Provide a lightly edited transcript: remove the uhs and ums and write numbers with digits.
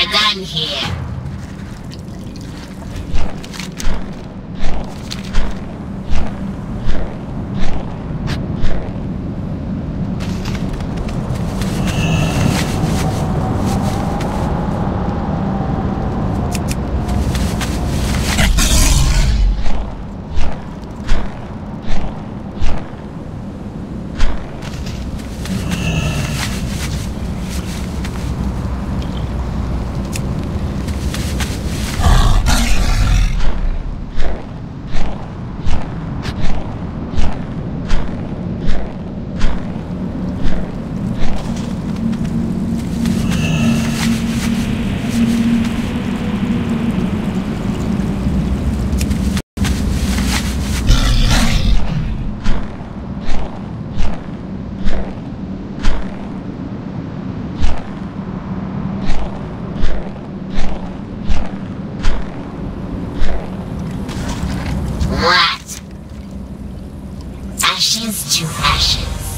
are done here. Ashes to ashes.